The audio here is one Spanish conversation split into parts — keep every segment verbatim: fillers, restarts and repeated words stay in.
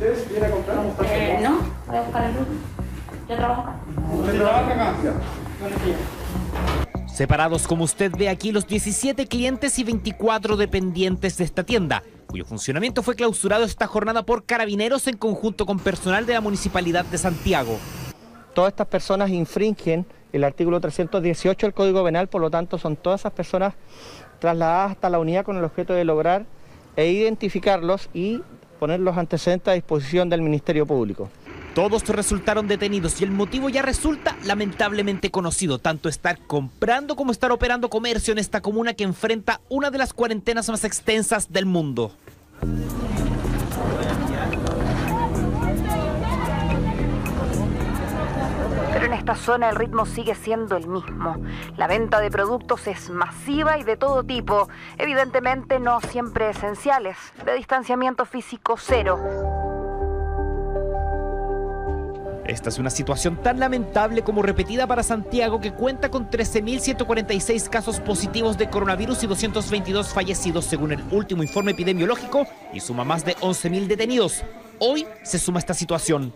¿Ustedes vienen a comprar? Eh, no, voy a buscar el grupo. Yo trabajo acá. ¿Usted trabaja acá? Buenos días. Separados, como usted ve aquí, los diecisiete clientes y veinticuatro dependientes de esta tienda, cuyo funcionamiento fue clausurado esta jornada por carabineros en conjunto con personal de la Municipalidad de Santiago. Todas estas personas infringen el artículo trescientos dieciocho del Código Penal, por lo tanto son todas esas personas trasladadas hasta la unidad con el objeto de lograr e identificarlos y poner los antecedentes a disposición del Ministerio Público. Todos resultaron detenidos y el motivo ya resulta lamentablemente conocido, tanto estar comprando como estar operando comercio en esta comuna que enfrenta una de las cuarentenas más extensas del mundo. Pero en esta zona el ritmo sigue siendo el mismo. La venta de productos es masiva y de todo tipo, evidentemente no siempre esenciales, de distanciamiento físico cero. Esta es una situación tan lamentable como repetida para Santiago, que cuenta con trece mil ciento cuarenta y seis casos positivos de coronavirus y doscientos veintidós fallecidos según el último informe epidemiológico, y suma más de once mil detenidos. Hoy se suma esta situación.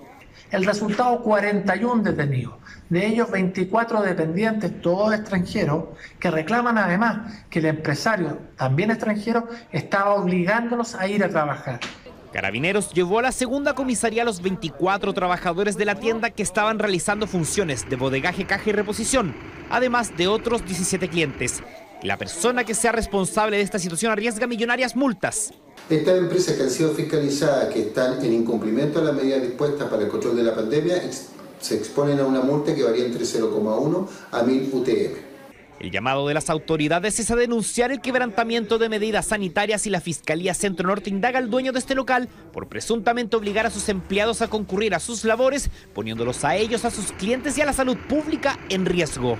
El resultado, cuarenta y uno detenidos, de ellos veinticuatro dependientes, todos extranjeros, que reclaman además que el empresario, también extranjero, estaba obligándonos a ir a trabajar. Carabineros llevó a la segunda comisaría a los veinticuatro trabajadores de la tienda que estaban realizando funciones de bodegaje, caja y reposición, además de otros diecisiete clientes. La persona que sea responsable de esta situación arriesga millonarias multas. Estas empresas que han sido fiscalizadas, que están en incumplimiento de las medidas dispuestas para el control de la pandemia, se exponen a una multa que varía entre cero coma uno a mil U T M. El llamado de las autoridades es a denunciar el quebrantamiento de medidas sanitarias, y la Fiscalía Centro Norte indaga al dueño de este local por presuntamente obligar a sus empleados a concurrir a sus labores, poniéndolos a ellos, a sus clientes y a la salud pública en riesgo.